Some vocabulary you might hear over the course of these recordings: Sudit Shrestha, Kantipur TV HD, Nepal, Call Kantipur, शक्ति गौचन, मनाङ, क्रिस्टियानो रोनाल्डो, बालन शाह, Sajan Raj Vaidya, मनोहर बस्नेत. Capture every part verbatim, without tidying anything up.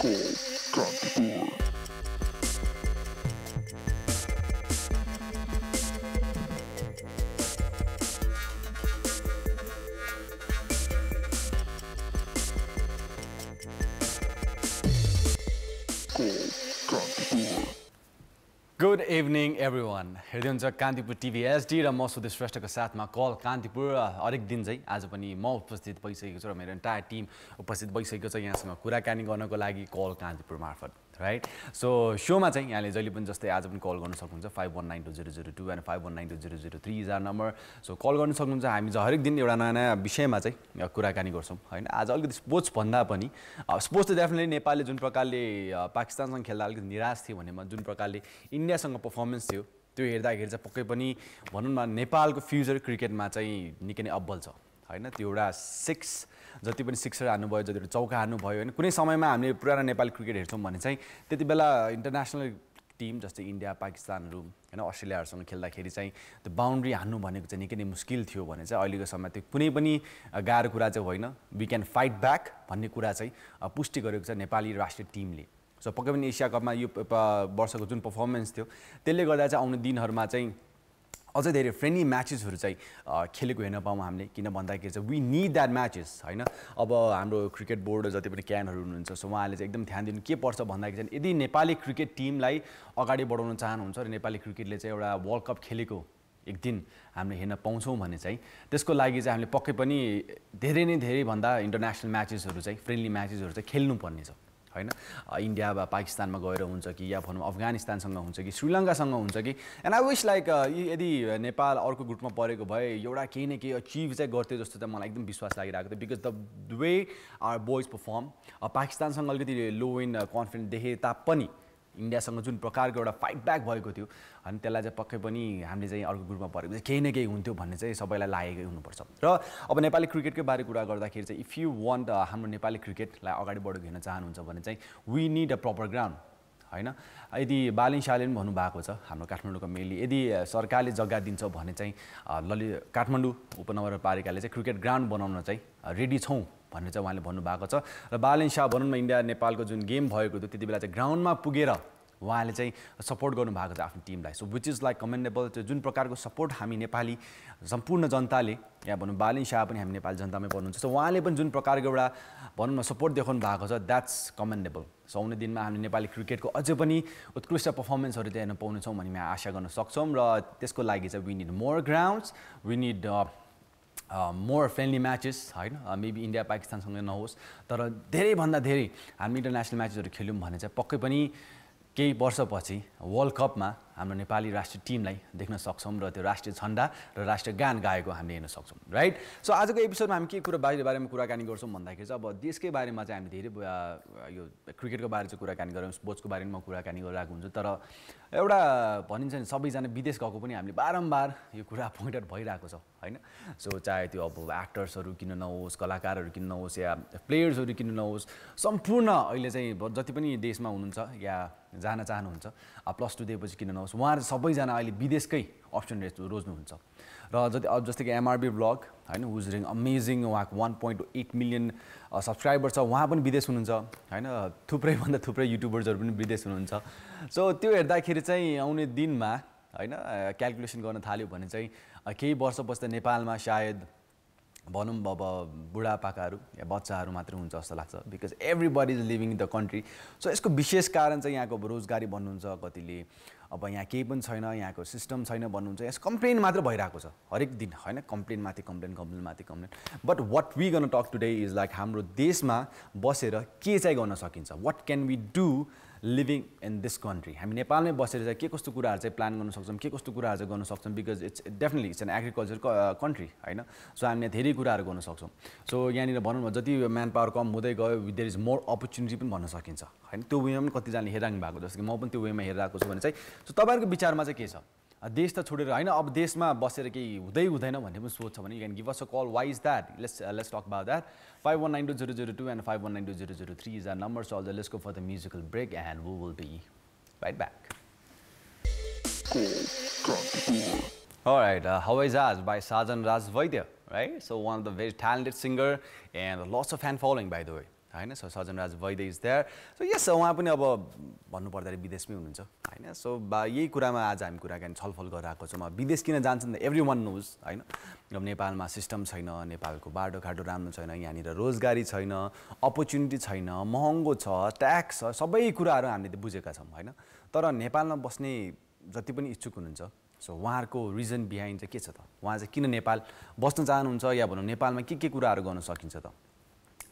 Call Kantipur. Good evening, everyone. Here is Kantipur T V H D. I am Sudit Shrestha with Call Kantipur. Every day, I am उपस्थित भइसकेको छु र मेरो entire team उपस्थित भइसकेको छ यहाँसँग कुराकानी गर्नको लागि Call Kantipur मार्फत, right? So, show ma chahi yahanle jaile pani jastai aaj pani call garnu sakनुहुन्छ five one nine two zero zero two and five one nine two zero zero three is our number. So, call garnu sakनुहुन्छ. हामी चाहिँ हरेक दिन एउटा नयाँ नयाँ विषयमा चाहिँ कुराकानी गर्छौं, हैन? आज अलिकति स्पोर्ट्स भन्दा पनि स्पोर्ट्स डेफिनेटली नेपालले जुन प्रकारले पाकिस्तानसँग खेल्दा अलिकति निराश थियो भनेमा जुन प्रकारले इन्डियासँग परफर्मेन्स थियो त्यो हेर्दाखेरि चाहिँ पक्कै पनि भनौँ न नेपालको फ्युचर क्रिकेटमा चाहिँ निकै नै अब्बल छ, हैन? त्यो एउटा six जति पनि सिक्सर हान्नु भयो जति चौका हान्नु भयो हैन कुनै समयमा हामीले पुराना नेपाल क्रिकेट हेर्छौं भने चाहिँ त्यतिबेला इन्टरनेशनल टिम जस्तै इन्डिया पाकिस्तानहरु हैन अस्ट्रेलियाहरुसँग खेल्दाखेरि चाहिँ त्यो बाउन्ड्री हान्नु भनेको चाहिँ निकै नै मुस्किल थियो भने चाहिँ अहिलेको समयमा त्यो कुनै पनि गाह्रो कुरा चाहिँ होइन वी क्यान फाइट ब्याक भन्ने कुरा चाहिँ पुष्टि गरेको छ नेपाली राष्ट्रिय टिमले सो पक्कै पनि एशिया कपमा यो वर्षको जुन परफर्मेन्स थियो त्यसले गर्दा चाहिँ आउने दिनहरुमा चाहिँ अझै धेरै फ्रेन्डली म्याचेसहरु चाहिँ खेलेको हेर्न पाऊँ हामीले किन भन्दाखेरि चाहिँ वी नीड दैट म्याचेस हैन अब हाम्रो क्रिकेट बोर्ड जति पनि क्यानहरु हुनुहुन्छ सो उहाँले चाहिँ एकदम ध्यान दिनु के पर्छ भन्दाखेरि चाहिँ यदि नेपाली क्रिकेट टिमलाई अगाडि बढाउन चाहनुहुन्छ र नेपाली क्रिकेटले चाहिँ एउटा वर्ल्ड कप खेलेको एक दिन हामीले हेर्न पाउँछौं भने चाहिँ त्यसको लागि चाहिँ हामीले पक्कै पनि धेरै नै धेरै भन्दा इन्टरनेशनल म्याचेसहरु चाहिँ फ्रेन्डली म्याचेसहरु चाहिँ खेल्नु पर्ने छ हैन इन्डिया वा पाकिस्तानमा गएर हुन्छ कि या भनौं अफगानिस्तानसँग हुन्छ कि श्रीलङ्कासँग हुन्छ कि एन्ड आई विश लाइक यदि नेपाल अर्को ग्रुपमा परेको भए एउटा केही न केही अचिभ चाहिँ गर्थ्यो जस्तो चाहिँ मलाई एकदम विश्वास लागिरहेको थियो because the way our boys perform पाकिस्तानसँग अलिकति लो इन कन्फिडेन्स देखे तापनि इन्डियासँग जुन प्रकारको एउटा फाइट ब्याक भएको थियो अनि त्यसलाई चाहिँ पक्कै पनि हामीले चाहिँ अर्को ग्रुपमा परेपछि केही न केही हुन्थ्यो भन्ने चाहिँ सबैलाई लागेकै हुनुपर्छ र अब नेपाली क्रिकेटकै बारे कुरा गर्दाखेरि चाहिँ इफ यु वान्ट हाम्रो नेपाली क्रिकेटलाई अगाडि बढाउन हेर्न चाहनुहुन्छ भने चाहिँ we need a proper ground हैन यदि बालिङ शाहले पनि भन्नु भएको छ हाम्रो काठमाडौँको मेली यदि सरकारले जग्गा दिन्छ भने चाहिँ ललि काठमाडौँ उपनगरपालिकाले चाहिँ क्रिकेट ग्राउन्ड बनाउन चाहिँ रेडी छौं भन्ने चाहिँ उहाँले भन्नु भएको छ र बालिङ शाह भनौँ न इन्डिया नेपालको जुन गेम भएको थियो त्यतिबेला चाहिँ ग्राउन्डमा पुगेर उहाँले चाहिँ सपोर्ट गर्नु भएको छ आफ्नो टिमलाई so which is like commendable जुन प्रकारको सपोर्ट हामी नेपाली सम्पूर्ण जनताले या भनौँ बालिङ शाह पनि हामी नेपाली जनतामै पर्नुहुन्छ सो उहाँले पनि जुन प्रकारको एउटा भनौँ न सपोर्ट देखाउनु भएको छ द्याट्स कमेन्डेबल सो आउने दिनमा हामीले नेपाली क्रिकेटको अझै पनि उत्कृष्ट पर्फर्मेन्सहरू हेर्न पाउनेछौँ भन्ने हामी आशा गर्न सक्छौँ र त्यसको लागि चाहिँ we need more grounds we need more friendly matches हैन मेबी इन्डिया पाकिस्तानसँग नहोस् तर धेरैभन्दा धेरै हामी इन्टरनेसनल म्याचेसहरू खेल्यौँ भने चाहिँ पक्कै पनि केही वर्षपछि वर्ल्ड कपमा हाम्रो नेपाली राष्ट्रिय टिमलाई देख्न सक्छौँ र त्यो राष्ट्रिय झण्डा र राष्ट्रिय गान गाएको हामीले हेर्न सक्छौँ राइट सो आजको एपिसोडमा हामी के कुरा बारे बारेमा कुराकानी गर्छौँ भन्दाखेरि चाहिँ अब देशकै बारेमा चाहिँ हामी धेरै यो क्रिकेटको बारे चाहिँ कुराकानी गरौँ स्पोर्ट्सको बारेमा कुराकानी गरिरहेको हुन्छ तर एउटा भनिन्छ नि सबैजना विदेश गएको पनि हामीले बारम्बार यो कुरा पोइन्ट आउट भइरहेको छ हैन सो चाहे त्यो अब एक्टर्सहरु किन नहोस् कलाकारहरु किन नहोस् या प्लेयर्सहरु किन नहोस् सम्पूर्ण अहिले चाहिँ जति पनि देशमा हुनुहुन्छ या जान चाहनुहुन्छ प्लस टु दिएपछि किन नहोस् उहाँहरु सबैजना अहिले विदेशकै अप्सन रोज्नुहुन्छ र जति जस्तै कि एमआरबी ब्लग हैन हु इज डुइङ अमेजिङ उहाँको one point eight million subscriber छ उहाँ पनि विदेश हुनुहुन्छ हैन थुप्रै भन्दा थुप्रै युट्युबर्सहरु पनि विदेश हुनुहुन्छ सो त्यो हेर्दाखेरि चाहिँ आउने दिनमा हैन क्याल्कुलेसन गर्न थाल्यो भने चाहिँ केही वर्षपछि त नेपालमा सायद भनौँ अब बुढापाकाहरू या बच्चाहरू मात्र हुन्छ जस्तो लाग्छ because everybody is leaving the country so यसको विशेष कारण चाहिँ यहाँको रोजगारी भन्नुहुन्छ कतिले अब यहाँ केही पनि छैन यहाँको सिस्टम छैन भन्नुहुन्छ यस कम्प्लेन मात्र भइरहेको छ हरेक दिन हैन कम्प्लेन माथि कम्प्लेन कम्प्लेन माथि complain but what we gonna talk today is like हाम्रो देशमा बसेर के चाहिँ गर्न सकिन्छ what can we do living in this country हामी नेपालमै बसेर चाहिँ के कस्तो कुराहरु चाहिँ प्लान गर्न सक्छौं के कस्तो कुराहरु चाहिँ गर्न सक्छौं because it's definitely it's an agriculture country हैन सो हामीले धेरै कुराहरु गर्न सक्छौं सो यहाँनिर भनौँ न जति म्यान पावर कम हुँदै गयो देयर इज मोर अपर्च्युनिटी पनि भन्न सकिन्छ हैन त्यो वेमा पनि कतिजनाले हेरिराख्नु भएको जस्तो कि म पनि त्यो वेमा हेरिरहेको छु भने चाहिँ सो तपाईहरुको विचारमा चाहिँ के छ देश त छोडेर हैन अब देशमा बसेर केही हुँदै हुँदैन भन्ने पनि सोच छ भने you can give us a call why is that let's let's talk about that five one nine two zero zero two and five one nine two zero zero three is our number so let's go for the musical break and we will be right back. All right, uh, How Is Us by Sajan Raj Vaidya, right? So one of the very talented singer and lots of fan following by the way. So Sajan Raj Vaidya is there. So yes, so I am So by kurama I'm Kurak and Solful Gorakosoma. Bideskin and Johnson, everyone knows. I know Nepal systems, I know Nepal Kubardo, Cardoram, China, Yanida Rose Gary, China, opportunity China, Mongo, tax, or Sobay Kurara and the Bujekasam. I know Thor Nepal Bosni, Zatipun is Chukununza. So Warko reason behind the Kitsata. Once a kin in Nepal, Boston Zanunza, Yabon, Nepal, Makiki Kuraragon, Sokinsata.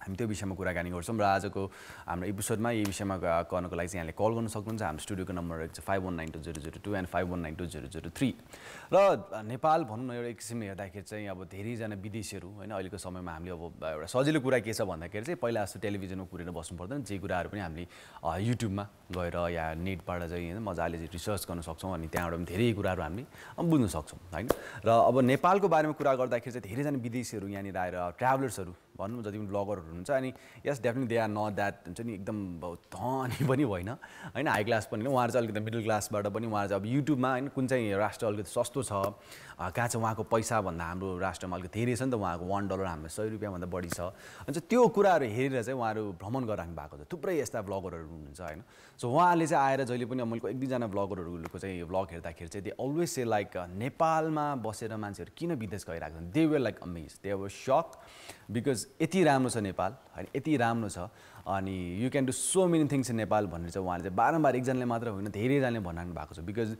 I'm त्यो विषयमा कुराकानी गर्छौं र आजको हाम्रो एपिसोडमा यही विषयमा गर्नको लागि चाहिँ यहाँले कल गर्न सक्नुहुन्छ हाम्रो स्टुडियोको नम्बर रहेको छ five one nine two zero zero two and five one nine two zero zero three र नेपाल भन्नु न एउटा किसिमले हेर्दाखेरि चाहिँ अब धेरै जना विदेशीहरु हैन अहिलेको समयमा हामीले अब एउटा सजिलो कुरा के छ भन्दाखेरि चाहिँ पहिला जस्तो टेलिभिजनमा कुरेर बस्नु पर्दैन जे कुराहरु पनि हामीले युट्युबमा गएर या नेटबाट चाहिँ हैन मजाले रिसर्च गर्न सक्छौं अनि त्यहाँबाट पनि धेरै कुराहरु हामीले बुझ्न सक्छौं हैन र अब नेपालको बारेमा कुरा गर्दाखेरि चाहिँ धेरै जना विदेशीहरु यहाँ नि आएर ट्राभलर्सहरु भन्नु जति पनि ब्लगरहरु अनि yes definitely they are not that हुन्छ नि एकदम धनी पनि होइन हैन हाई क्लास पनि उहाँ चाहिँ अलिकति मिडल क्लासबाट पनि उहाँ चाहिँ अब युट्युबमा हैन कुन चाहिँ राष्ट्र अलिकति सस्तो छ कहाँ चाहिँ उहाँको पैसा भन्दा हाम्रो राष्ट्रमा अलिकति धेरै छ नि त उहाँको one डलर हाम्रो one hundred रुपैयाँ भन्दा बढी छ अनि त्यो कुराहरु हेरेर चाहिँ उहाँहरु भ्रमण गरिराख्नु भएको छ थुप्रै यस्ता ब्लगरहरु हुनुहुन्छ हैन सो उहाँले चाहिँ आएर जहिले पनि अमुलको एक दुई जना ब्लगरहरुको चाहिँ ब्लग हेर्दाखेरि चाहिँ दे अलवेज से लाइक नेपालमा बसेर मान्छेहरु किन विदेश गइराख्छन् they were like amaze they were shock because यति राम्रो छ नेपाल अनि यति राम्रो छ अनि you can do so many things in Nepal भनेर चाहिँ उहाँले चाहिँ बारम्बार एकजनाले मात्र होइन धेरै जनाले भनाउनु भएको छ बिकज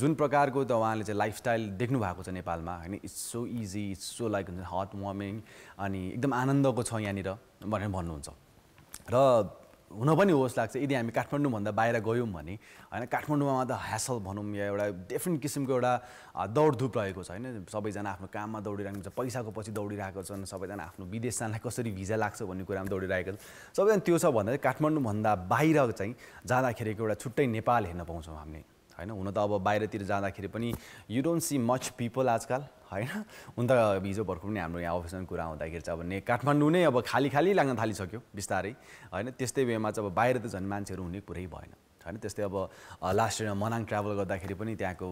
जुन प्रकारको त उहाँले चाहिँ लाइफस्टाइल देख्नु भएको छ नेपालमा हैन it's so easy it's so like heart warming अनि एकदम आनन्दको छ यहाँ निर भनेर भन्नुहुन्छ र हुन पनि होस् लाग्छ यदि हामी काठमाडौँ भन्दा बाहिर गयौं भने हैन काठमाडौँमा त ह्यासल भनौं या एउटा डिफरेन्ट किसिमको एउटा दौडधुप रहेको छ हैन सबैजना आफ्नो काममा दौडिरहेको छ पैसाको पछि दौडिरहेको छन् सबैजना आफ्नो विदेश जानलाई कसरी भिजा लाग्छ भन्ने कुरामा दौडिरहेको छन् सबैजना त्यो छ भन्दा काठमाडौँ भन्दा बाहिर चाहिँ जाँदाखेरिको एउटा छुट्टै नेपाल हेर्न पाउँछौं हामीले हैन हुन त अब बाहिरतिर जाँदाखेरि पनि you don't see much people आजकल हैन हुन त हिजो भर्खर पनि हाम्रो यहाँ अफिसमा कुरा आउँदाखेरि चाहिँ अब ने काठमाडौँ नै अब खाली खाली लाग्न थालिसक्यो बिस्तारै हैन त्यस्तै वेमा चाहिँ अब बाहिर त झन् मान्छेहरु हुने कुरै भएन हैन त्यस्तै अब लास्ट इयरमा मनाङ ट्राभल गर्दाखेरि पनि त्यहाँको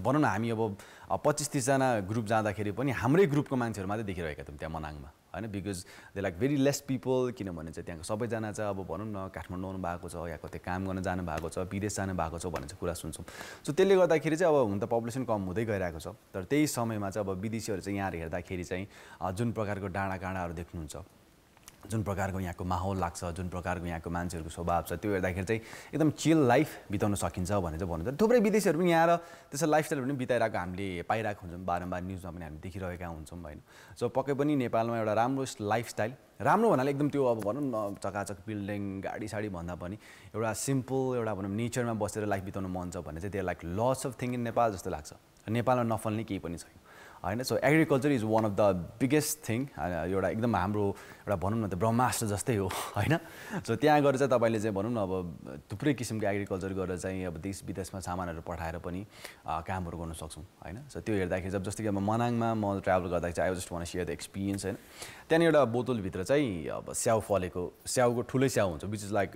भनौँ न हामी अब पच्चीस तीस जना ग्रुप जाँदाखेरि पनि हाम्रै ग्रुपको मान्छेहरु मात्रै देखिरहेका थियौं त्यहाँ मनाङमा हैन because they like very less people किनभने चाहिँ त्यहाँको सबैजना चाहिँ अब भनौँ न काठमाडौँ आउनु भएको छ या कतै काम गर्न जानु भएको छ विदेश जानु भएको छ भन्ने चाहिँ कुरा सुन्छौं सो त्यसले गर्दाखेरि चाहिँ अब हुन त पपुलेसन कम हुँदै गइरहेको छ तर त्यही समयमा चाहिँ अब विदेशीहरु चाहिँ यहाँ हेर्दाखेरि चाहिँ जुन प्रकारको डाँडा काँडाहरु देख्नुहुन्छ जुन प्रकारको यहाँको माहौल लाग्छ जुन प्रकारको यहाँको मान्छेहरुको स्वभाव छ त्यो हेर्दाखेरि चाहिँ एकदम चिल लाइफ बिताउन सकिन्छ भनेर चाहिँ भन्नुहुन्छ थुप्रै विदेशीहरु पनि यहाँ र त्यसै लाइफस्टाइल पनि बिताइराको हामीले पाइराको हुन्छौं बारम्बार न्यूजमा पनि हामी देखिरहेका हुन्छौं हैन सो पक्कै पनि नेपालमा एउटा राम्रो लाइफस्टाइल राम्रो भन्नाले एकदम त्यो अब भनौं न चकाचक बिल्डिङ गाडी साडी भन्दा पनि एउटा सिम्पल एउटा भनौं नेचरमा बसेर लाइफ बिताउन मन छ भने चाहिँ there like lots of thing in Nepal जस्तो लाग्छ नेपालमा नफल्ने केही पनि छैन हैन so agriculture is one of the biggest thing एउटा एकदम हाम्रो एउटा भनौं न त ब्रह्मास्त्र जस्तै हो हैन सो त्यहाँ गएर चाहिँ तपाईले चाहिँ भनौं न अब थुप्रै किसिमको एग्रीकल्चर गरेर चाहिँ अब देश विदेशमा सामानहरु पठाएर पनि कामहरु गर्न सक्छौं हैन सो त्यो हेर्दाखेरि जब जस्तै कि म मनाङमा म ट्राभल गर्दा चाहिँ I just want share the experience हैन त्यहाँ एउटा बोतल भित्र चाहिँ अब स्याउ फलेको स्याउको ठुलै स्याउ हुन्छ व्हिच इज लाइक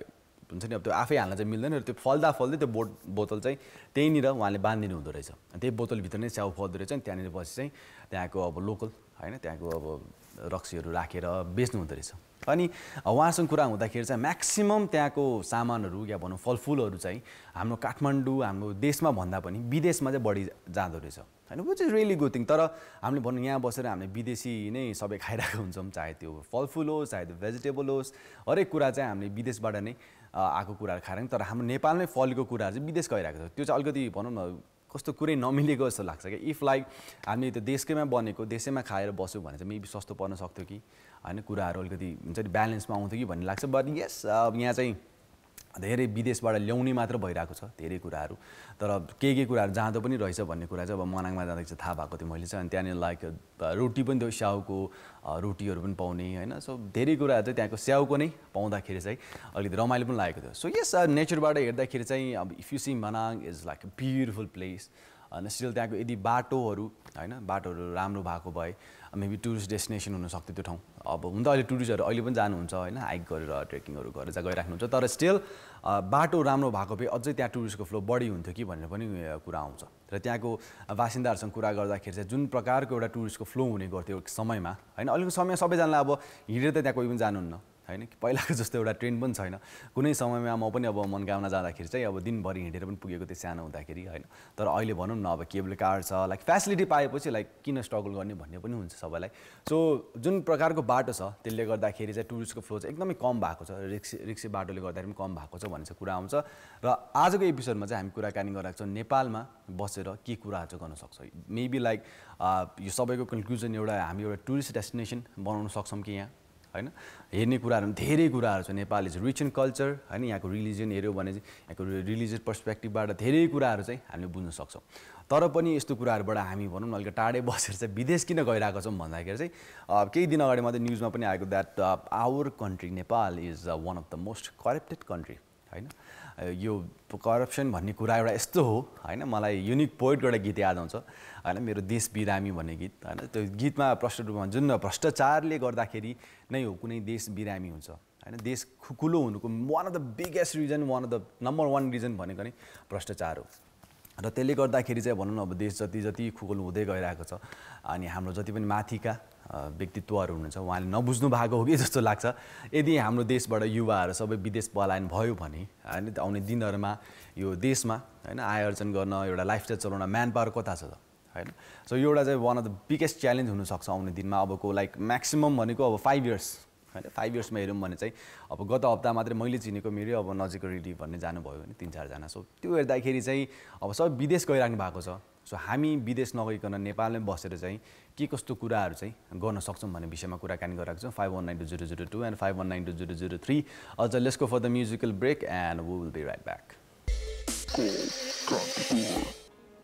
हुन्छ नि अब त्यो आफै हाल्न चाहिँ मिल्दैन र त्यो फल्दा फल्दै त्यो बोट बोतल चाहिँ त्यही निर उहाँले बाँधिनु हुँदो रहेछ त्यही बोतल भित्र नै स्याउ फल्दो रहेछ अनि त्यहाँनिर बसी चाहिँ त्यहाँको अब लोकल हैन त्यहाँको अब रक्सीहरु राखेर बेच्नु हुँदो रहेछ अनि उहाँसँग कुरा हुँदाखेरि चाहिँ म्याक्सिमम त्यहाँको सामानहरु या भनौं फलफूलहरु चाहिँ हाम्रो काठमाडौँ हाम्रो देशमा भन्दा पनि विदेशमा चाहिँ बढी जाँदो रहेछ हैन which is really good thing तर हामीले भन्नु यहाँ बसेर हामीले विदेशी नै सबै खाइराखेको हुन्छौं चाहे त्यो फलफूल होस् चाहे त्यो भेजिटेबल होस् हरेक कुरा चाहिँ हामीले विदेशबाट नै आको कुराहरु खाइराखेको तर हाम्रो नेपालमै फलको कुराहरु चाहिँ विदेश गइराखेको छ त्यो चाहिँ अलिकति भनौं न कस्तो कुरै नमिलेको जस्तो लाग्छ के इफ लाइक हामी त्यो देशकैमा बनेको देशैमा खाएर बस्यौ भने चाहिँ मेबी सस्तो पर्न सक्थ्यो कि हैन कुराहरु अलिकति हुन्छ नि ब्यालेन्समा आउँथ्यो कि भन्ने लाग्छ बट यस यहाँ चाहिँ धेरै विदेशबाट ल्याउने मात्र भइराको छ धेरै कुराहरु तर के के कुराहरु जाँदो पनि रहेछ भन्ने कुरा चाहिँ अब मनाङमा जाँदा चाहिँ थाहा भएको थियो मैले चाहिँ अनि त्यहाँ लाइक रोटी पनि त्यो स्याउको रोटीहरु पनि पाउने हैन सो धेरै कुरा चाहिँ त्यहाँको स्याउको नै पाउँदाखेरि चाहिँ अलिकति रमाइलो पनि लागेको थियो सो यस नेचरबाट हेर्दाखेरि चाहिँ अब if you see मनाङ is like a beautiful place अनि स्टिल त्यहाँको यदि बाटोहरु हैन बाटोहरु राम्रो भएको भए मेबी टुरिस्ट डेस्टिनेसन हुन सक्थ्यो त्यो ठाउँ अब हुन त अहिले टुरिस्टहरु अहिले पनि जानुहुन्छ हैन हाइक गरेर ट्रेकिङहरु गरेर चाहिँ गइराख्नुहुन्छ तर स्टिल बाटो राम्रो भएको भए अझै त्यहाँ टुरिस्टको फ्लो बढी हुन्थ्यो कि भनेर पनि कुरा आउँछ र त्यहाँको बासिन्दाहरुसँग कुरा गर्दाखेरि चाहिँ जुन प्रकारको एउटा टुरिस्टको फ्लो हुने गर्थ्यो समयमा हैन अहिलेको समय सबैजनाले अब हिडेर त त्यहाँ कोही पनि जानुहुन्न हैन कि पहिलाको जस्तो एउटा ट्रेन्ड पनि छैन कुनै समयमा म पनि अब मनगाउन जाँदाखेरि चाहिँ अब दिनभरि हिँडेर पनि पुगेको थिएँ सानो हुँदाखेरि हैन तर अहिले भनौं न अब केबल कार छ लाइक फ्यासिलिटी पाएपछि लाइक किन स्ट्रगल गर्ने भन्ने पनि हुन्छ सबैलाई सो जुन प्रकारको बाटो छ त्यसले गर्दाखेरि चाहिँ टुरिस्टको फ्लो चाहिँ एकदमै कम भएको छ रिक्सी रिक्सी बाटोले गर्दा पनि कम भएको छ भन्ने चाहिँ कुरा आउँछ र आजको एपिसोडमा चाहिँ हामी कुराकानी गरिरहेको छौं नेपालमा बसेर के कुरा चाहिँ गर्न सक्छौ मेबी लाइक यो सबैको कन्क्लुजन एउटा हामी एउटा टुरिस्ट डेस्टिनेसन बनाउन सक्छौं कि यहाँ हैन हेर्ने कुराहरु धेरै कुराहरु छ Nepal is rich in culture हैन यहाँको रिलिजन हेर्यो भने यहाँको रिलिजियस पर्सपेक्टिभबाट धेरै कुराहरु चाहिँ हामीले बुझ्न सक्छौं तर पनि यस्तो कुराहरुबाट हामी भनौं न अलि टाढे बसेर चाहिँ विदेश किन गइराको छौं भन्दाखेरि चाहिँ केही दिन अगाडि मात्र न्यूजमा पनि आएको that our country Nepal is one of the most corrupted country हैन यो करप्सन भन्ने कुरा एउटा यस्तो हो हैन मलाई युनिक पोएटको एउटा गीत याद आउँछ हैन मेरो देश बिरामी भन्ने गीत हैन त्यो गीतमा प्रष्ट रूपमा जुन भ्रष्टाचारले गर्दाखेरि नै हो कुनै देश बिरामी हुन्छ हैन देश खुकुलो हुनुको one of the biggest reason one of the number one reason भनेको नै भ्रष्टाचार हो र त्यसले गर्दाखेरि चाहिँ भनौं न अब देश जति जति खुकुलो हुँदै गइरहेको छ अनि हाम्रो जति पनि माथिका व्यक्तित्वहरु हुनुहुन्छ उहाँले नबुझ्नु भएको हो कि जस्तो लाग्छ यदि हाम्रो देशबाट युवाहरु सबै विदेश पलायन भयो भने हैन आउने दिनहरुमा यो देशमा हैन आय अर्जन गर्न एउटा लाइफस्टाइल चलाउन म्यान पावर कता छ त हैन सो यो एउटा चाहिँ one of the biggest challenge हुन सक्छ आउने दिनमा अबको लाइक म्याक्सिमम भनेको अब फाइभ इयर्स हैन फाइभ इयर्समा हेर्यौं भने चाहिँ अब गत हप्ता मात्र मैले चिनेको मेरो अब नजिकको रिलेटिभ भन्ने जानुभयो भने तीन चार जना सो त्यो हेर्दाखेरि चाहिँ अब सब विदेश गइराख्नु भएको छ सो हामी विदेश नगइकन नेपालमै बसेर चाहिँ के कस्तो कुराहरु चाहिँ गर्न सक्छौं भन्ने विषयमा कुराकानी गरिरहेको छौं five one nine two zero zero two and five one nine two zero zero three अझ let's go for the musical break and we will be right back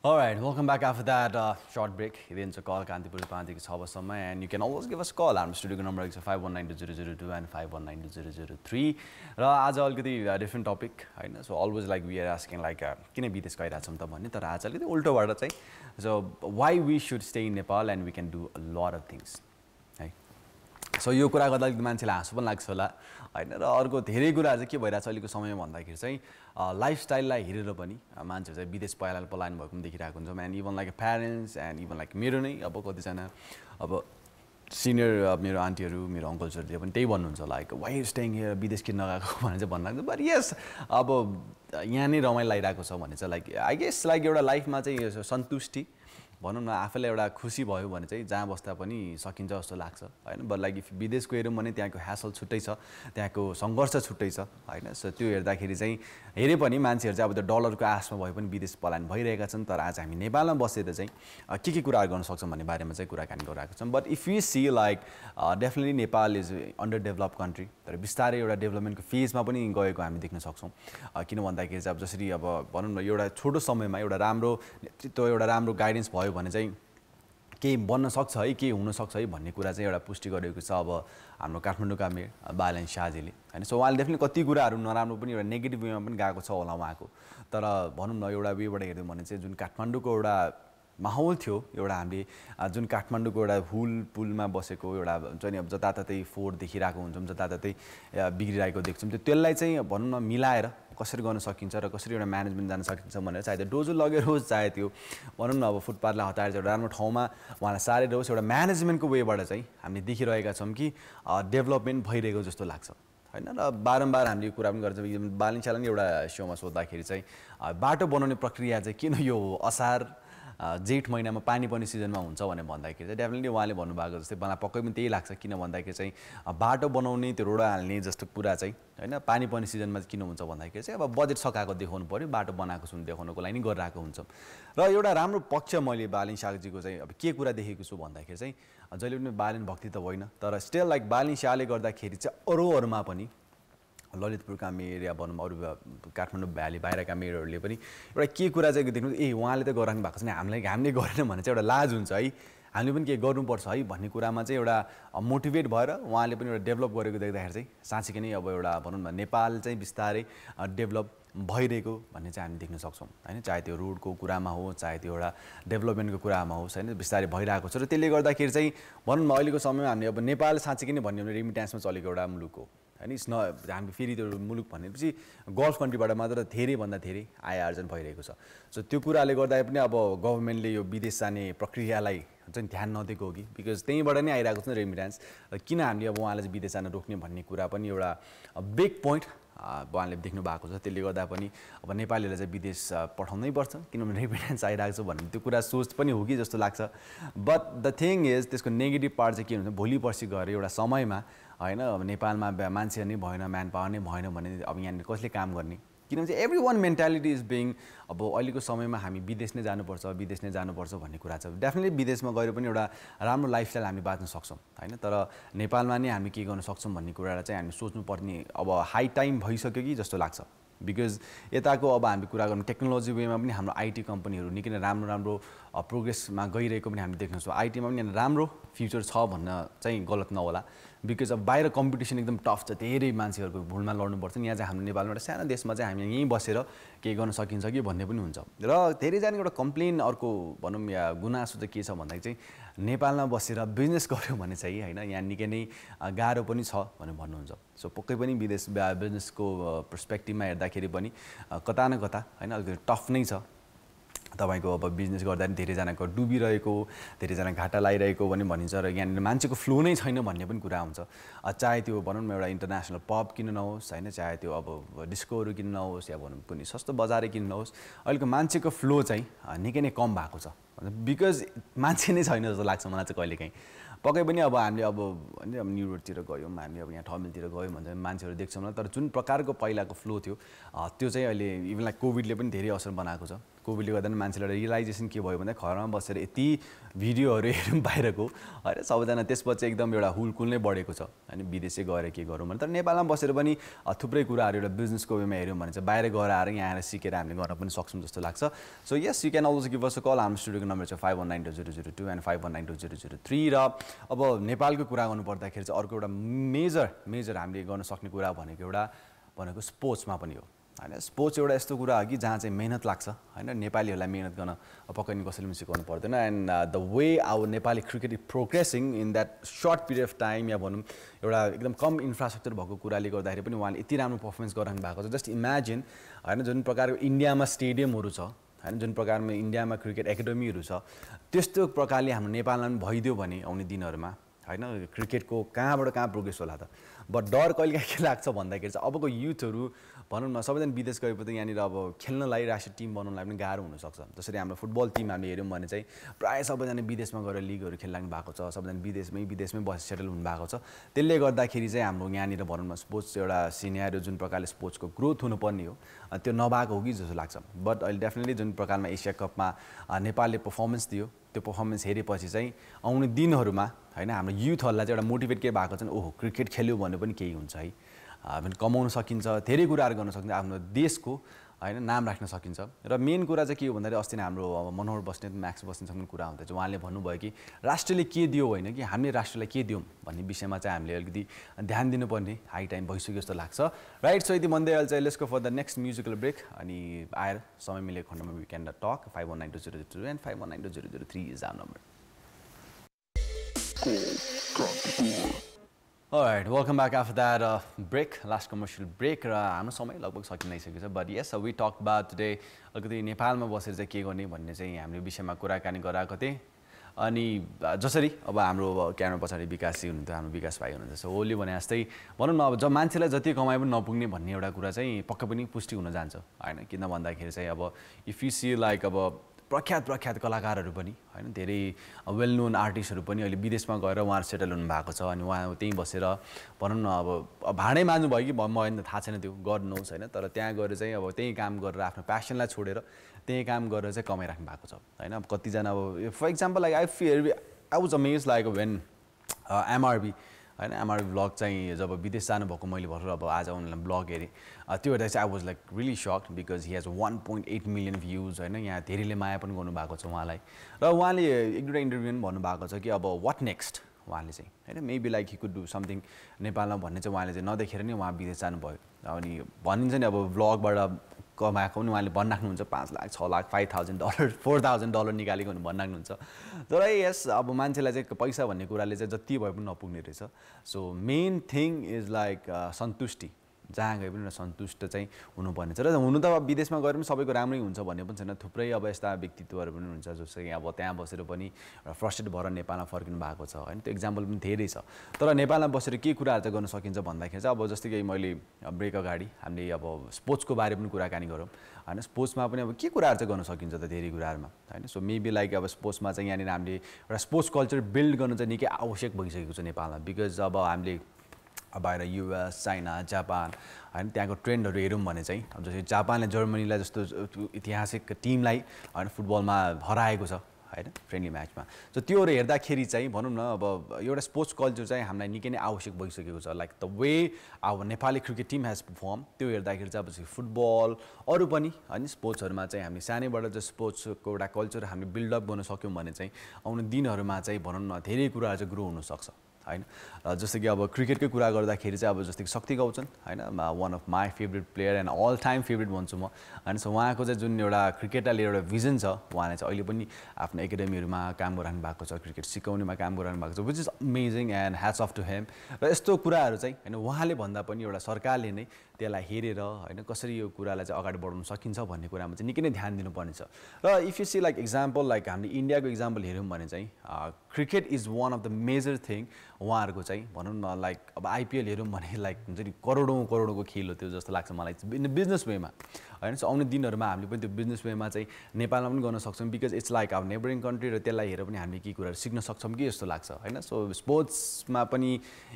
Alright, welcome back after that uh, short break. Here is Call Kantipur five thirty and you can always give us a call. Our studio number is five one nine two zero zero two and five one nine two zero zero three. Ra aaj algati different topic, haina. So always like we are asking like kina bidesh gaira chham ta bhanne tara aaj algati ulto bata chai. So why we should stay in Nepal and we can do a lot of things. Hai. So yo kura garda algati manchela हाँसो पनि लाग्छ होला हैन र अर्को धेरै कुरा चाहिँ के भइराछ अहिलेको समयमा भन्दाखेरि चाहिँ लाइफस्टाइललाई हेरेर पनि मान्छेहरु चाहिँ विदेश पलायन पलायन भएको पनि देखिरहेको हुन्छ and even like parents and even like मेरो नै अब कतिजना अब सिनियर मेरो आन्टीहरु मेरो अंकल्सहरुले पनि त्यही भन्नुहुन्छ like why you staying here विदेश किन नगएको भनेर चाहिँ भन्नुहुन्छ बट यस अब यहाँ नै रमाइलो लागिरहेको छ भने चाहिँ लाइक आई गेस लाइक एउटा लाइफमा चाहिँ सन्तुष्टि भनौं न आफैले एउटा खुसी भयो भने चाहिँ जहाँ बस्दा पनि सकिन्छ जस्तो लाग्छ हैन बट लाइक इफ विदेशको हेर्यो भने त्यहाँको ह्यासल छुट्टै छ त्यहाँको संघर्ष छुट्टै छ हैन सो त्यो हेर्दाखेरि चाहिँ हेरे पनि मान्छेहरु चाहिँ अब त्यो डलरको आशमा भए पनि विदेश पलायन भइरहेका छन् तर आज हामी नेपालमा बसेर चाहिँ के के कुराहरु गर्न सक्छौं भन्ने बारेमा चाहिँ कुराकानी गरिरहेका छौं but if you see like definitely Nepal is under develop country तर बिस्तारै एउटा डेभलपमेन्टको फेजमा पनि गएको हामी देख्न सक्छौं किन भन्दाखेरि चाहिँ अब जसरी अब भनौं न एउटा छोटो समयमा एउटा राम्रो नेतृत्व एउटा राम्रो गाइडेन्स भयो भने चाहिँ के बन्न सक्छ है के हुन सक्छ है भन्ने कुरा चाहिँ एउटा पुष्टि गरेको छ अब हाम्रो काठमाडौँका मेयर बालन शाहजीले हैन सो उहाँले डेफिनेटली कति कुराहरु नराम्रो पनि एउटा नेगेटिभ वेमा पनि गएको छ होला उहाँको तर भनौं न एउटा वेबाट हेर्यौं भने चाहिँ जुन काठमाडौँको एउटा माहौल थियो एउटा हामीले जुन काठमाडौँको एउटा हुल पुलमा बसेको एउटा हुन्छ नि अब जताततै फोहोर देखिरहेको हुन्छौं जताततै बिग्रिरहेको देख्छौं त्यो त्यसलाई चाहिँ भनौं न मिलाएर कसरी गर्न सकिन्छ र कसरी एउटा म्यानेजमेन्ट जान सकिन्छ भनेर चाहे त्यो डोजो लगेर होस् चाहे त्यो भनौं न अब फुटपाथलाई हटाएर चाहिँ एउटा राम्रो ठाउँमा उहाँलाई सारेर होस् एउटा म्यानेजमेन्टको वेबाट चाहिँ हामीले देखिरहेका छौं कि डेभलपमेन्ट भइरहेको जस्तो लाग्छ हैन र बारम्बार हामीले कुरा पनि गर्छौं बालन शाहले नि एउटा शोमा सोध्दाखेरि चाहिँ बाटो बनाउने प्रक्रिया चाहिँ किन यो असार जेठ महिनामा पानी पर्ने सिजनमा हुन्छ भने भन्दाखेरि चाहिँ डेफिनेटली उहाँले भन्नुभएको जस्तै मलाई पक्कै पनि त्यही लाग्छ किन भन्दाखेरि चाहिँ बाटो बनाउने त्यो रोडा हाल्ने जस्तो कुरा चाहिँ हैन पानी पर्ने सिजनमा किन हुन्छ भन्दाखेरि चाहिँ अब बजेट सकाएको देखाउनु पर्यो बाटो बनाएको सुन देखाउनको लागि नि गरिरहेको हुन्छ र एउटा राम्रो पक्ष मैले बालन शाहजीको चाहिँ अब के कुरा देखेको छु भन्दाखेरि चाहिँ जहिले पनि बालन भक्ति त होइन तर स्टिल लाइक बालन शाहले गर्दाखेरि चाहिँ अरूहरुमा पनि ललितपुरका मेयर या भनौं अरू काठमाडौँ भ्याली बाहिरका मेयरहरुले पनि एउटा के कुरा चाहिँ देख्नु ए उहाँले त गराउनु भएको छैन हामीलाई हामीले गरेन भने चाहिँ एउटा लाज हुन्छ है हामीले पनि के गर्नुपर्छ है भन्ने कुरामा चाहिँ एउटा मोटिभेट भएर उहाँले पनि एउटा डेभलप गरेको देख्दाखेरि चाहिँ साँच्चै नै अब एउटा भनौं न नेपाल चाहिँ बिस्तारै डेभलप भइरहेको भन्ने चाहिँ हामी देख्न सक्छौं हैन चाहे त्यो रोडको कुरामा हो चाहे त्यो एउटा डेभलपमेन्टको कुरामा होस् हैन बिस्तारै भइरहेको छ र त्यसले गर्दाखेरि चाहिँ भनौं न अहिलेको समयमा हामी अब नेपाल साँच्चै नै भन्ने हो रिमिट्यान्समा चलेको एउटा मुलुक हो And it's not I'm feeling the Muluk Panipsi, golf country but a mother theory one theory, I argent Pyrecosa. So Tukura Lego Diapnabo, governmently, Bidisani, Procrealai, Tantano de Gogi, because they were any Iraqs and remittance, a Kinamia, one as Bidisana Dokni Panicura Panura, a big point. Boanle देखने बाको छ त्यसले गर्दा पनि अब नेपालीले चाहिँ विदेश पठाउनै पर्छ किनभने रेपिडेन्स आइराछ भन्ने त्यो कुरा सोच पनि हो कि जस्तो लाग्छ बट द थिंग इज त्यसको नेगेटिभ पार्ट चाहिँ के हुन्छ भोलि पर्सि गएर एउटा समयमा हैन नेपालमा मान्छे नै भएन म्यान पावर नै भएन भने अब यहाँ कसले काम गर्ने किनभने एभ्रीवन मेन्टालिटी इज बीइङ अब अहिलेको समयमा हामी विदेश नै जानुपर्छ विदेश नै जानुपर्छ भन्ने कुरा छ डेफिनेटली विदेशमा गएर पनि एउटा राम्रो लाइफस्टाइल हामी बाँच्न सक्छौं हैन तर नेपालमा नै हामी के गर्न सक्छौं भन्ने कुरालाई चाहिँ हामी सोच्नुपर्ने अब हाई टाइम भइसक्यो कि जस्तो लाग्छ बिकज यताको अब हामी कुरा गर्नु टेक्नोलोजी वेमा पनि हाम्रो आईटी कम्पनीहरु निकै राम्रो राम्रो प्रोग्रेसमा गइरहेको पनि हामी देख्न सक्छौं आईटीमा पनि राम्रो फ्युचर छ भन्न चाहिँ गलत नहोला बिकज अब बाहिर कम्पिटिसन एकदम टफ छ धेरै मान्छेहरुको भुलमा लड्नु पर्छ नि यहाँ चाहिँ हाम्रो नेपालमा एउटा सानो देशमा चाहिँ हामी यही बसेर के गर्न सकिन्छ कि भन्ने पनि हुन्छ र धेरै जनाको एउटा कम्प्लेन अर्को भनौं या गुनासो चाहिँ के छ भन्दा चाहिँ नेपालमा बसेर बिजनेस गर्यो भने चाहिँ हैन यहाँ निकै नै गाह्रो पनि छ भनेर भन्नुहुन्छ सो पक्कै पनि विदेश बिजनेसको पर्सपेक्टिभमा हेर्दाखेरि पनि कता न कता हैन अलिकति टफ नै छ तपाईको अब बिजनेस गर्दा नि धेरै जनाको डुबिरहेको धेरै जना घाटा लागिरहेको भन्ने भनिन्छ र यहाँ मान्छेको फ्लो नै छैन भन्ने पनि कुरा हुन्छ चाहे त्यो भनौं न एउटा इन्टरनेशनल पब किन्न नहोस् हैन चाहे त्यो अब डिस्कोहरू किन्न नहोस् या भनौं कुनै सस्तो बजारै किन्न नहोस् अहिलेको मान्छेको फ्लो चाहिँ निकै नै कम भएको छ बिकज मान्छे नै छैन जस्तो लाग्छ मलाई चाहिँ कहिलेकाहीँ पक्कै पनि अब हामीले अब हैन न्यु रोडतिर गयौं हामी अब यहाँ ठमेलतिर गयौं भन्छ मान्छेहरु देख्छौं होला तर जुन प्रकारको पहिलाको फ्लो थियो त्यो चाहिँ अहिले इभन लाइक कोभिडले पनि धेरै असर बनाएको छ कोभिडले गर्दा नि मान्छेहरुलाई रियलाइजेसन के भयो भन्दा घरमा बसेर यति भिडियोहरु हेर्नु बाहिरको हैन सबैजना त्यसपछि एकदम एउटा हुलकुल नै बढेको छ हैन विदेशै गएर के गरौं भने तर नेपालमा बसेर पनि थुप्रै कुराहरु एउटा बिजनेसको वेमा हेर्यौं भने चाहिँ बाहिर गएर आएर यहाँ आएर सिकेर हामीले गर्न पनि सक्छौं जस्तो लाग्छ so yes you can always give us a call हाम्रो स्टुडियोको नम्बर चाहिँ five one nine zero zero two and five one nine zero zero three र अब नेपालको कुरा गर्नु पर्दाखेरि चाहिँ अर्को एउटा मेजर मेजर हामीले गर्न सक्ने कुरा भनेको एउटा भनेको स्पोर्ट्समा पनि हो हैन स्पोर्ट्स एउटा यस्तो कुरा हो कि जहाँ चाहिँ मेहनत लाग्छ हैन नेपालीहरुलाई मेहनत गर्न पक्कै नि कसैले पनि सिकाउनु पर्दैन and the way our Nepali cricket is progressing in that short period of time या भनौं एउटा एकदम कम इन्फ्रास्ट्रक्चर भएको कुराले गर्दाखेरि पनि उहाँले यति राम्रो परफर्मेन्स गराउनु भएको छ जस्ट इमेजिन हैन जुन प्रकारको इन्डियामा स्टेडियमहरु छ हैन जुन प्रकारमा इन्डियामा क्रिकेट एकेडमीहरु छ त्यस्तो प्रकारले हाम्रो नेपालमा पनि भइदियो भने आउने दिनहरुमा हैन क्रिकेटको कहाँबाट कहाँ प्रोग्रेस होला त बट डर कहिले के लाग्छ भन्दाखेरि चाहिँ अबको युथहरु भनौं न सबैजना विदेश गएपछि यहाँनिर अब खेल्नलाई राष्ट्रिय टिम बनाउनलाई पनि गाह्रो हुन सक्छ जसरी हाम्रो फुटबल टिम हामीले हेर्यौं भने चाहिँ प्राय सबैजना विदेशमा गएर लीगहरु खेल्लाग्नु भएको छ सबैजना विदेशमै विदेशमै बसेर सेटल हुनु भएको छ त्यसले गर्दाखेरि चाहिँ हाम्रो यहाँनिर भनौं न स्पोर्ट्स एउटा सिनेरियो जुन प्रकारले स्पोर्ट्सको ग्रोथ हुनुपर्ने हो त्यो नभएको हो कि जस्तो लाग्छ बट अहिले डेफिनेटली जुन प्रकारमा एशिया कपमा नेपालले परफर्मेन्स दियो त्यो परफर्मेन्स हेरेपछि चाहिँ आउने दिनहरुमा हैन हाम्रो युथहरुलाई चाहिँ एउटा मोटिभेट के भएको छ ओहो क्रिकेट खेल्यो भन्ने पनि केही हुन्छ है अब कमाउन सकिन्छ धेरै कुराहरु गर्न सकिन्छ आफ्नो देशको हैन नाम राख्न सकिन्छ र मेन कुरा चाहिँ के हो भन्दाखेरि अस्ति हाम्रो अब मनोहर बस्नेत म्याक्स बस्नेतसँग कुरा हुँदै थियो उहाँले भन्नुभयो कि राष्ट्रले के दियो हैन कि हामीले राष्ट्रलाई के दियौं भन्ने विषयमा चाहिँ हामीले अलिकति ध्यान दिनुपर्ने हाई टाइम भइसक्यो जस्तो लाग्छ राइट सो यदि भन्दै अहिले let's go for the next musical break अनि आएर समय मिलेको खण्डमा we can talk five one nine zero zero two and five one nine zero zero three is our number All right, welcome back after that uh, break, last commercial break. I'm not sure about it, but yes, uh, we talked about today. Already Nepal, my boss is a key on it. But today, I'm going to be sharing my Kura Kani Kura Kote. Ani, just sorry, about I'm going to camera person Vikas. You know, I'm Vikas Bhai. You know, so only when I stay, one of my job man says that if I am not putting money, I'm going to say, "Pakka pani pushti unna jansa." I know, kina banda khel say about if you see like about. प्रख्यात प्रख्यात कलाकारहरु पनि हैन धेरै well नोन आर्टिस्टहरु पनि अहिले विदेशमा गएर उहाँ सेटल हुनु भएको छ अनि उहाँ त्यही बसेर भनौं न अब भाडै मान्नु भयो कि म हैन थाहा छैन त्यो गड नोस हैन तर त्यहाँ गएर चाहिँ अब त्यही काम गरेर आफ्नो प्यासनलाई छोडेर त्यही काम गरेर चाहिँ कमाइ राख्नु भएको छ हैन अब कति जना अब for example like I fear I was amazed like when MRB हैन एमआरबी ब्लग चाहिँ जब विदेश जानु भएको मैले भर्खर अब आज उनले ब्लग हेरे त्यो हेर्दा चाहिँ I was like really shocked because he has one point eight million views हैन यहाँ धेरैले माया पनि गर्नु भएको छ उहाँलाई र उहाँले एक दुईटा इन्टरभ्यूमा भन्नु भएको छ कि अब व्हाट नेक्स्ट उहाँले चाहिँ हैन maybe like he could do something नेपालमा भन्ने चाहिँ उहाँले चाहिँ नदेखेर नि उहाँ विदेश जानु भयो अनि भनिन्छ नि अब ब्लगबाट कमाएको पनि उहाँले भन्नाख्नुहुन्छ पाँच लाख छ lakh five thousand dollar four thousand dollar निकालेको हुन भन्नाख्नुहुन्छ तर यस अब मान्छेलाई चाहिँ पैसा भन्ने कुराले चाहिँ जति भए पनि नपुग्ने रहेछ so main thing is like सन्तुष्टि जहाँ गए पनि एउटा सन्तुष्ट चाहिँ हुनुपर्ने छ र हुनु त अब विदेशमा गएर पनि सबैको राम्रै हुन्छ भन्ने पनि छैन थुप्रै अब यस्ता व्यक्तित्वहरू पनि हुन्छ जसरी अब त्यहाँ बसेर पनि फ्रस्ट्रेट भएर नेपालमा फर्किनु भएको छ हैन त्यो एक्जाम्पल पनि धेरै छ तर नेपालमा बसेर के कुराहरु चाहिँ गर्न सकिन्छ भन्दाखेरि चाहिँ अब जस्तै कि मैले ब्रेक अगाडि हामीले अब स्पोर्ट्सको बारे पनि कुराकानी गरौँ हैन स्पोर्ट्समा पनि अब के कुराहरु चाहिँ गर्न सकिन्छ त धेरै कुराहरुमा हैन सो मेबी लाइक अब स्पोर्ट्समा चाहिँ यहाँनिर हामीले एउटा स्पोर्ट्स कल्चर बिल्ड गर्नु चाहिँ निकै आवश्यक भइसकेको छ नेपालमा बिकज अब हामीले बाहिर युएस चाइना जापान हैन त्यहाँको ट्रेन्डहरु हेरौं भने चाहिँ अब जस्तै जापानले जर्मनीलाई जस्तो ऐतिहासिक टिमलाई हैन फुटबलमा हराएको छ हैन फ्रेन्डली म्याचमा सो त्योहरु हेर्दाखेरि चाहिँ भनौं न अब एउटा स्पोर्ट्स कल्चर चाहिँ हामीलाई निकै नै आवश्यक भइसकेको छ like the way our Nepali cricket team has perform त्यो हेर्दाखेरि चाहिँ अब फुटबल अरु पनि हैन स्पोर्ट्सहरुमा चाहिँ हामी सानैबाट ज स्पोर्ट्सको एउटा कल्चर हामीले बिल्ड अप गर्न सक्यौं भने चाहिँ आउने दिनहरुमा चाहिँ भनौं न धेरै कुराहरु चाहिँ ग्रो हुन सक्छ हैन जस्तै कि अब क्रिकेटकै कुरा गर्दाखेरि चाहिँ अब जस्तै कि शक्ति गौचन हैन one of my favourite player and all time favourite भन्छु म हैन सो उहाँको चाहिँ जुन एउटा क्रिकेटले एउटा भिजन छ उहाँले चाहिँ अहिले पनि आफ्नो एकाडेमीहरुमा काम गरिरहनु भएको छ क्रिकेट सिकाउनेमा काम गरिरहनु भएको छ which is amazing and hats off to him र यस्तो कुराहरु चाहिँ हैन उहाँले भन्दा पनि एउटा सरकारले नै त्यसलाई हेरेर हैन कसरी यो कुरालाई चाहिँ अगाडि बढाउन सकिन्छ भन्ने कुरामा चाहिँ निकै नै ध्यान दिनुपर्ने छ र if you see like example like हामीले इन्डियाको एक्जाम्पल हेरौँ भने चाहिँ cricket is one of the major thing उहाँहरुको चाहिँ भनौं न लाइक अब आईपीएल हेरौं भने लाइक हुन्छ नि करोडौं करोडौंको खेल हो त्यो जस्तो लाग्छ मलाई बिजनेस वेमा हैन सो आउने दिनहरुमा हामीले पनि त्यो बिजनेस वेमा चाहिँ नेपालमा पनि गर्न सक्छौं because it's like our neighbouring country र त्यसलाई हेरेर पनि हामीले के कुराहरु सिक्न सक्छौं कि जस्तो लाग्छ हैन सो स्पोर्ट्समा पनि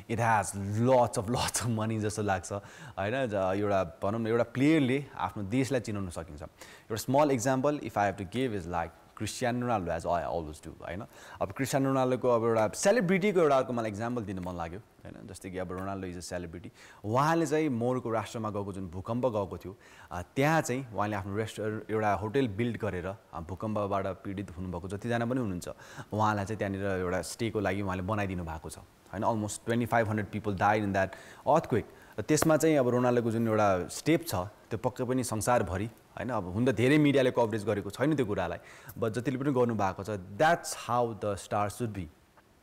it has lots of lots of money जस्तो लाग्छ हैन एउटा भनौं न एउटा प्लेयरले आफ्नो देशलाई चिनाउन सकिन्छ एउटा small example if I have to give is like क्रिस्टियानो रोनाल्डो as I always do हैन अब क्रिस्टियानो रोनाल्डोको अब एउटा सेलिब्रिटीको एउटा अर्को मलाई एक्जाम्पल दिन मन लाग्यो हैन जस्तै कि अब रोनाल्डो इज अ सेलिब्रिटी उहाँले चाहिँ मोरक्को राष्ट्रमा गएको जुन भूकम्प गएको थियो त्यहाँ चाहिँ उहाँले आफ्नो रेस्टुरेन्ट एउटा होटल बिल्ड गरेर भूकम्पबाट पीडित हुनुभएको जतिजना पनि हुनुहुन्छ उहाँलाई चाहिँ त्यहाँनिर एउटा स्टेको लागि उहाँले बनाइदिनु भएको छ हैन almost twenty five hundred people died in that earthquake र त्यसमा चाहिँ अब रोनाल्डोको जुन एउटा स्टेप छ त्यो पक्कै पनि संसारभरि हैन अब हुन त धेरै मिडियाले कभरेज गरेको छैन त्यो कुरालाई बट जतिले पनि गर्नु भएको छ that's how the star should be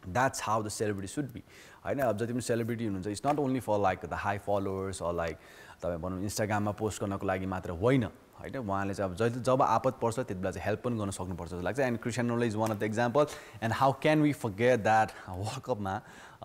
that's how the celebrity should be हैन अब जति पनि सेलिब्रिटी हुनुहुन्छ it's not only for like the high followers or like तपाईँ भनौँ इन्स्टाग्राममा पोस्ट गर्नको लागि मात्र होइन हैन उहाँले चाहिँ अब जहिले जब आपत पर्छ त्यति बेला चाहिँ हेल्प पनि गर्न सक्नुपर्छ जस्तो लाग्छ and क्रिस्टियानो रोनाल्डो is one of the example and how can we forget that world कपमा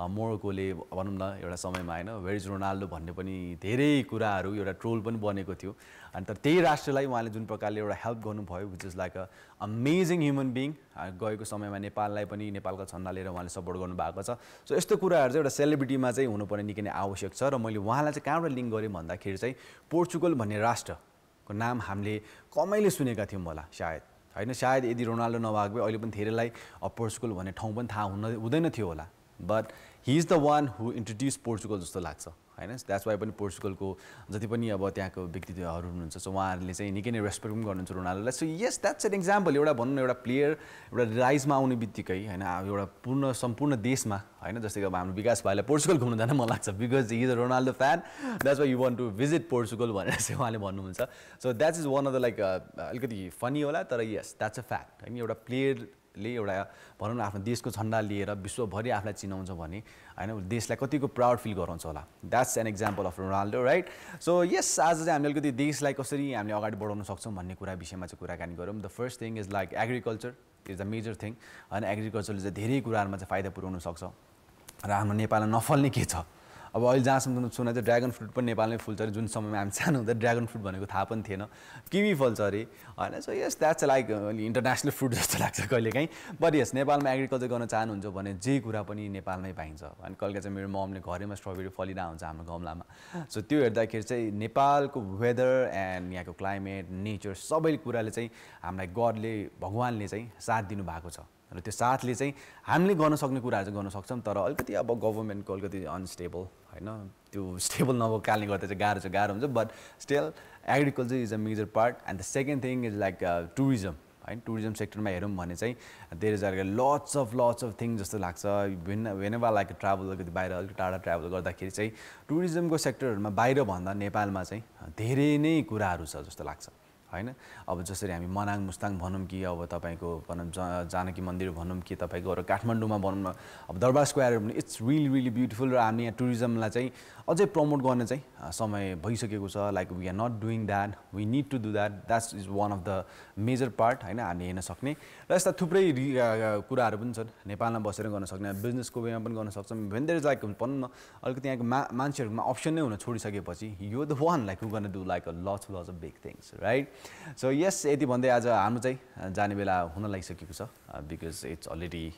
मोरक्कोले भनौँ न एउटा समयमा हैन वेयर इज रोनाल्डो भन्ने पनि धेरै कुराहरू एउटा ट्रोल पनि बनेको थियो अनि तर त्यही राष्ट्रलाई उहाँले जुन प्रकारले एउटा हेल्प गर्नुभयो which is like a amazing human being गएको समयमा नेपाललाई पनि नेपालको झन्डा लिएर उहाँले सपोर्ट गर्नुभएको छ सो यस्तो कुराहरू चाहिँ एउटा सेलिब्रिटीमा चाहिँ हुनुपर्ने निकै नै आवश्यक छ र मैले उहाँलाई चाहिँ कहाँबाट लिङ्क गरेँ भन्दाखेरि चाहिँ पोर्चुगल भन्ने राष्ट्र को नाम हामीले कमैले सुनेका थियौं होला सायद हैन सायद यदि रोनाल्डो नभएको भए अहिले पनि धेरैलाई पोर्चुगल भन्ने ठाउँ पनि थाहा हुन हुँदैन थियो होला but he is the one who introduce Portugal जस्तो लाग्छ हैन द्याट्स वाइ पनि पोर्चुगलको जति पनि अब त्यहाँको व्यक्तित्वहरू हुनुहुन्छ सो उहाँहरूले चाहिँ निकै नै रेस्पेक्ट पनि गर्नुहुन्छ रोनाल्डोलाई so yes that's an example एउटा भनौँ न एउटा प्लेयर एउटा राइजमा आउने बित्तिकै हैन एउटा पूर्ण सम्पूर्ण देशमा हैन जस्तै कि अब हाम्रो विकास भाइलाई पोर्चुगल घुम्न जान मन लाग्छ because he is a Ronaldo fan that's why you want to visit Portugal भनेर चाहिँ उहाँले भन्नुहुन्छ so that is one of the like अलिकति फनी होला तर यस द्याट्स अ फ्याक्ट हैन एउटा प्लेयर ले एउटा भनौँ न आफ्नो देशको झन्डा लिएर विश्वभरि आफूलाई चिनाउँछ भने हैन देशलाई कतिको प्राउड फिल गराउँछ होला that's an example of Ronaldo right so yes आज चाहिँ हामीले अलिकति देशलाई कसरी हामीले अगाडि बढाउन सक्छौँ भन्ने कुरा विषयमा चाहिँ कुराकानी गरौँ the first thing is like agriculture is a major thing हैन एग्रिकल्चरले चाहिँ धेरै कुराहरुमा चाहिँ फाइदा पुर्याउन सक्छ र हाम्रो नेपालमा नफल्ने के छ अब अहिले जहाँसम्म सुने चाहिँ ड्रागन फ्रुट पनि नेपालमै फुल्छ अरे जुन समयमा हामी सानो हुँदा ड्रागन फ्रुट भनेको थाहा पनि थिएन किवी फल्छ अरे हैन so yes that's like international fruit जस्तो लाग्छ कहिलेकाहीँ बट यस नेपालमा एग्रिकल्चर गर्न चाहनुहुन्छ भने जे कुरा पनि नेपालमै पाइन्छ अनि कहिलेकाहीँ चाहिँ मेरो मम्मीले घरैमा स्ट्रबेरी फलिरहेको हुन्छ हाम्रो गमलामा सो त्यो हेर्दाखेरि चाहिँ नेपालको वेदर एन्ड यहाँको क्लाइमेट नेचर सबै कुराले चाहिँ हामीलाई गडले भगवानले चाहिँ साथ दिनुभएको छ र त्यो साथले चाहिँ हामीले गर्न सक्ने कुराहरू चाहिँ गर्न सक्छौँ तर अलिकति अब गभर्मेन्टको अलिकति अनस्टेबल हैन त्यो स्टेबल नभएको कारणले गर्दा चाहिँ गाह्रो चाहिँ गाह्रो हुन्छ but still agriculture is a major part and the second thing is like tourism in tourism sector, there is lots of lots of things. Whenever I like travel, travel, tourism sector, Nepal, हैन अब जसरी हामी मनाङ मुस्ताङ भनौं कि अब तपाईको भनौं जानकी मन्दिर भनौं कि तपाईको र काठमाडौँमा भनौं न अब दरबार स्क्वायर पनि इट्स रियली रियली ब्युटीफुल र हामी यहाँ टुरिज्मलाई चाहिँ अझै प्रमोट गर्न चाहिँ समय भइसकेको छ like we are not doing that we need to do that that is one of the major part हैन हामी हेर्न सक्ने र यस्ता थुप्रै कुराहरु पनि छन् नेपालमा बसेर गर्न सक्ने बिजनेसको वेमा पनि गर्न सक्छौं व्हेन देयर इज लाइक भनौं न अलिकति यहाँको मान्छेहरुमा अप्सन नै हुन छोडिसकेपछि you the one like who gonna do like a lots lots of big things right So yes, यति भन्दै आज हाम्रो चाहिँ जाने बेला हुन लागिसकेको छ because it's already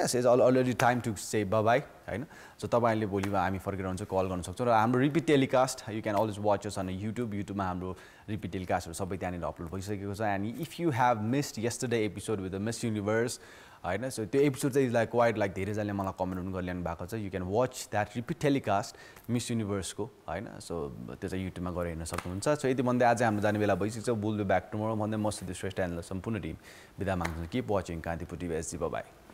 yes it's already time to say bye bye हैन सो तपाईहरुले भोलिमा हामी फर्केर हुन्छ कल गर्न सक्छौ र हाम्रो repeat telecast you can always watch us on YouTube YouTube मा हाम्रो रिपिट टेलिकास्टहरु सबै त्यहाँनिर अपलोड भइसकेको छ and if you have missed yesterday episode with the Miss Universe हैन सो त्यो एपिसोड चाहिँ लाइक क्वाइट लाइक धेरै जनाले मलाई कमेन्ट पनि गरिरहनु भएको छ you can watch that repeat telecast Miss Universe को हैन सो त्यो चाहिँ YouTube मा गएर हेर्न सक्नुहुन्छ सो यति भन्दै आज हाम्रो जाने बेला भइसक्यो we'll be back tomorrow भन्दै म सुदित श्रेष्ठ एन्ड सम्पूर्ण टिम बिदा माग्छु keep watching Kantipur T V H D bye bye